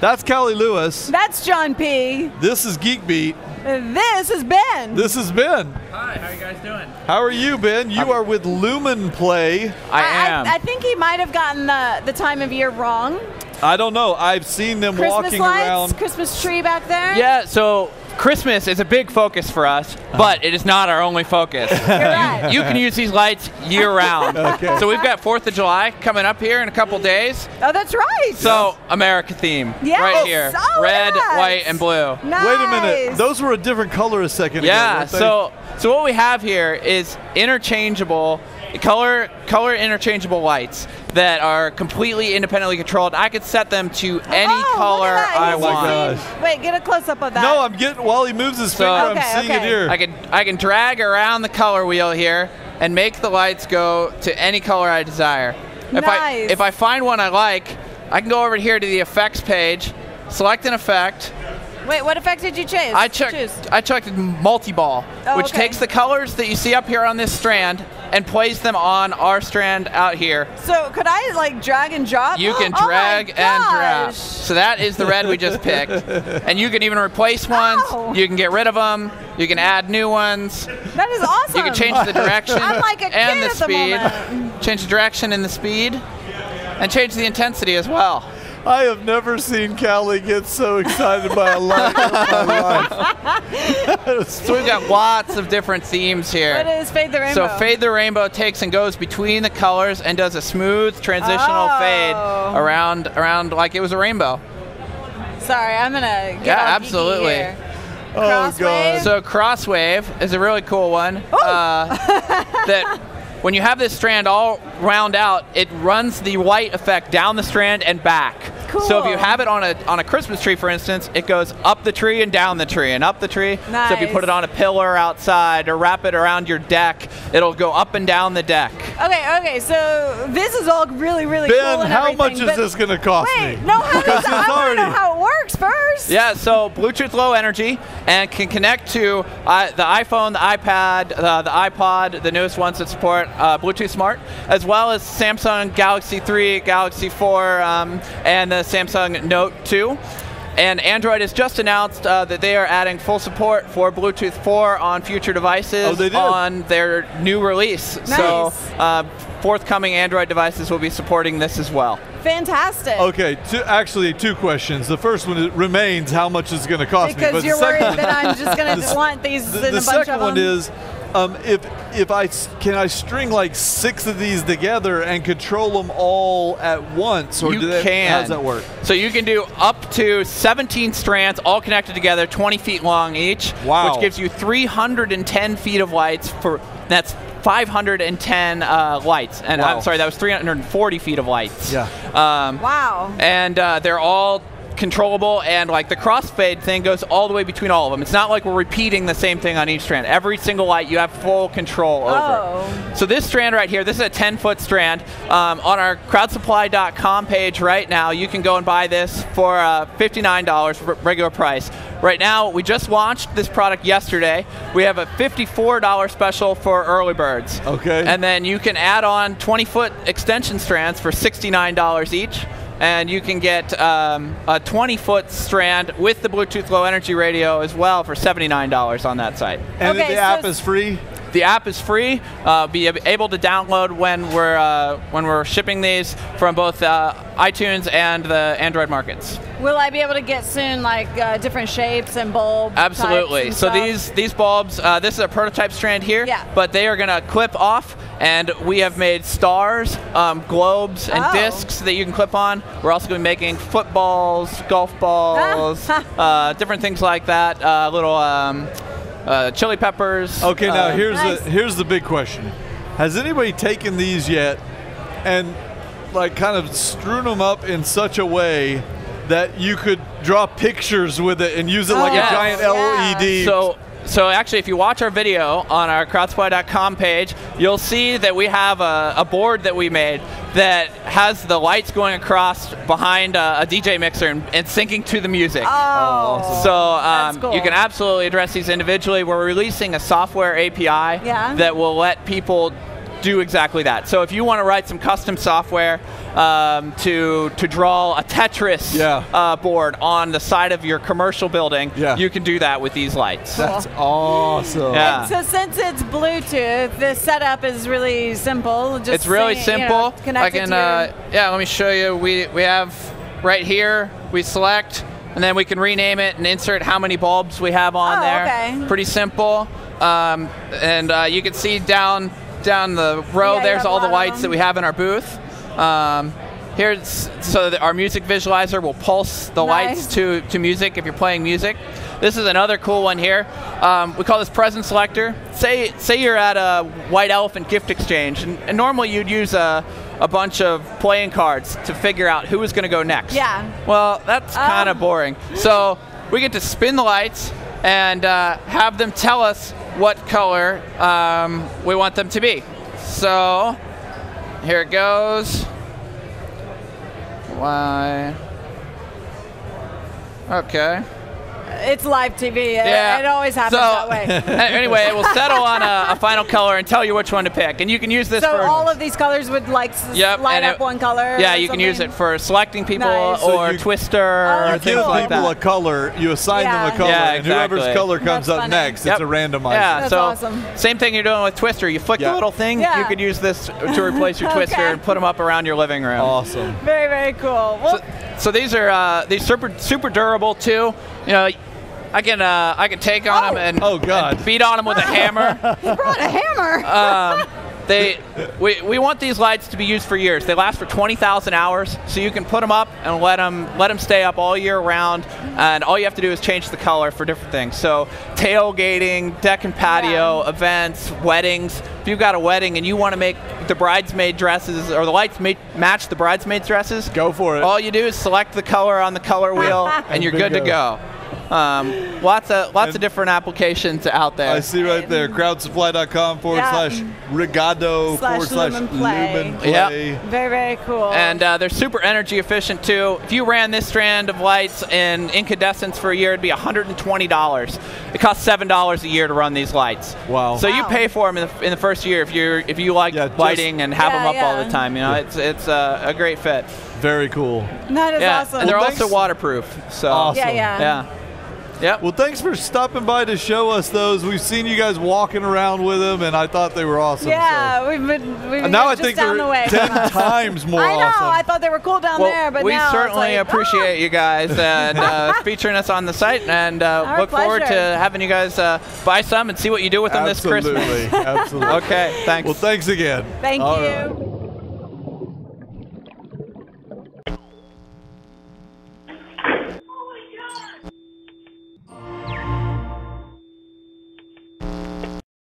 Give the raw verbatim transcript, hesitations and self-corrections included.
That's Kelly Lewis. That's John P. This is Geek Beat. This is Ben. This is Ben. Hi, how are you guys doing? How are you, Ben? You I'm, are with Lumen Play. I, I am. I, I think he might have gotten the, the time of year wrong. I don't know. I've seen them Christmas walking lights, around. Christmas tree back there. Yeah, so Christmas is a big focus for us, but it is not our only focus. You're right. You can use these lights year round. Okay. So we've got fourth of July coming up here in a couple days. Oh, that's right. So America theme yes. right here. Oh, red, yes. white, and blue. Nice. Wait a minute. Those were a different color a second yeah, ago. Yeah. So so what we have here is interchangeable color color interchangeable lights that are completely independently controlled. I could set them to any oh, color I He's want. Seen, wait, get a close-up of that. No, I'm getting, while he moves his finger, so, okay, I'm seeing okay. it here. I can, I can drag around the color wheel here and make the lights go to any color I desire. Nice. If I, if I find one I like, I can go over here to the effects page, select an effect. Wait, what effect did you choose? I checked, choose? I checked multi-ball, oh, which okay. takes the colors that you see up here on this strand and place them on our strand out here. So could I like drag and drop? You can oh, drag oh and drop. So that is the red we just picked. And you can even replace ones. Oh. You can get rid of them. You can add new ones. That is awesome. You can change the direction I'm like a kid and the at speed. The moment. Change the direction and the speed. And change the intensity as well. I have never seen Callie get so excited by a light. So we've got lots of different themes here. What is Fade the Rainbow? So Fade the Rainbow takes and goes between the colors and does a smooth transitional oh. fade around around like it was a rainbow. Sorry, I'm gonna get yeah, absolutely. Here. Oh cross god. Wave. So Crosswave is a really cool one. Uh, that. When you have this strand all round out, it runs the white effect down the strand and back. Cool. So if you have it on a on a Christmas tree, for instance, it goes up the tree and down the tree and up the tree. Nice. So if you put it on a pillar outside or wrap it around your deck, it'll go up and down the deck. Okay, okay. So this is all really, really Ben, cool. Ben, how much is this going to cost wait, me? No, how does I want to know how it works first. Yeah. So Bluetooth Low Energy and can connect to uh, the iPhone, the iPad, uh, the iPod, the newest ones that support. Uh, Bluetooth Smart, as well as Samsung Galaxy three, Galaxy four, um, and the Samsung Note two. And Android has just announced uh, that they are adding full support for Bluetooth four on future devices oh, they did. on their new release. Nice. So uh, forthcoming Android devices will be supporting this as well. Fantastic. Okay, two, actually two questions. The first one remains how much it's going to cost because me. Because you're worried that I'm just going to want these the, in the a bunch of them. The second one is, Um, if if I can I string like six of these together and control them all at once, or you do that, can. How does that work? So you can do up to seventeen strands, all connected together, twenty feet long each, wow. which gives you three hundred ten feet of lights for that's. five hundred ten uh, lights, and wow. I'm sorry, that was three hundred forty feet of lights. Yeah. Um, wow. And uh, they're all controllable, and like the crossfade thing goes all the way between all of them. It's not like we're repeating the same thing on each strand. Every single light you have full control over. Oh. So this strand right here, this is a ten foot strand. Um, on our crowd supply dot com page right now, you can go and buy this for uh, fifty-nine dollars regular price. Right now, we just launched this product yesterday. We have a fifty-four dollar special for early birds. Okay. And then you can add on twenty foot extension strands for sixty-nine dollars each. And you can get um, a twenty foot strand with the Bluetooth Low Energy radio as well for seventy-nine dollars on that site. And okay, the so app is free? The app is free. Uh, be able to download when we're, uh, when we're shipping these from both uh, iTunes and the Android markets. Will I be able to get soon like uh, different shapes and bulbs? Absolutely. And so stuff? these these bulbs, uh, this is a prototype strand here, yeah. but they are going to clip off, and we have made stars, um, globes, and oh. discs that you can clip on. We're also going to be making footballs, golf balls, uh, different things like that. Uh, little um, uh, chili peppers. Okay, now uh, here's nice. the here's the big question: has anybody taken these yet and like kind of strewn them up in such a way that you could draw pictures with it and use it oh, like yes. a giant L E D? So So actually, if you watch our video on our crowdsupply dot com page, you'll see that we have a, a board that we made that has the lights going across behind a, a D J mixer and, and syncing to the music. Oh, so um, that's cool. You can absolutely address these individually. We're releasing a software A P I yeah. that will let people do exactly that. So if you want to write some custom software um, to to draw a Tetris yeah. uh, board on the side of your commercial building, yeah. you can do that with these lights. Cool. That's awesome. Yeah. So since it's Bluetooth, the setup is really simple. Just it's really say, simple. You know, I can, uh, yeah, let me show you. We we have right here. We select, and then we can rename it and insert how many bulbs we have on oh, there. Okay. Pretty simple. Um, and uh, you can see down. Down the row, yeah, there's all the lights that we have in our booth. Um, here's so that our music visualizer will pulse the nice. lights to, to music if you're playing music. This is another cool one here. Um, we call this present selector. Say say you're at a White Elephant gift exchange, and, and normally you'd use a, a bunch of playing cards to figure out who was going to go next. Yeah. Well, that's um. kind of boring. So we get to spin the lights and uh, have them tell us what color um, we want them to be. So here it goes. Why? Okay. It's live T V. Yeah. It, it always happens so, that way. Anyway, it will settle on a, a final color and tell you which one to pick. And you can use this so for... So all of these colors would like yep, line up it, one color? Yeah, you something. can use it for selecting people nice. or so you, Twister oh, or things cool. like that. You give people a color, you assign yeah. them a color, yeah, exactly. and whoever's color comes up next, yep. it's a randomizer. Yeah, that's so awesome. Same thing you're doing with Twister. You flick yeah. the little thing, yeah. you could use this to replace your okay. Twister and put them up around your living room. Awesome. Very, very cool. Well, so, so these are uh, these super, super durable, too. You know, I can uh, I can take on oh. them and, oh God. and beat on them with a hammer. You brought a hammer. um, they we we want these lights to be used for years. They last for twenty thousand hours, so you can put them up and let them let them stay up all year round. And all you have to do is change the color for different things. So tailgating, deck and patio, yeah. events, weddings. If you've got a wedding and you want to make the bridesmaid dresses or the lights ma match the bridesmaid dresses, go for it. All you do is select the color on the color wheel, and, and you're good go. to go. Um, lots of lots and of different applications out there. I see right there, crowdsupply dot com forward yeah. slash Rigado forward slash Lumen Play. Lumen Play. Yep. Very, very cool. And uh, they're super energy efficient too. If you ran this strand of lights in incandescence for a year, it'd be one hundred twenty dollars. It costs seven dollars a year to run these lights. Wow. So wow. you pay for them in the, in the first year if you if you like yeah, lighting and have yeah, them up yeah. all the time. You know, yeah. it's it's uh, a great fit. Very cool. That is yeah. awesome. And they're well, also waterproof. So awesome. yeah, yeah. yeah. Yep. Well, thanks for stopping by to show us those. We've seen you guys walking around with them, and I thought they were awesome. Yeah, so. we've been we've now been I just think down they're away ten times more awesome. I know. Awesome. I thought they were cool down well, there, but we now certainly like, appreciate oh. you guys and uh, featuring us on the site, and uh, look pleasure. forward to having you guys uh, buy some and see what you do with them absolutely. this Christmas. Absolutely, absolutely. Okay, thanks. Well, thanks again. Thank All you. Right.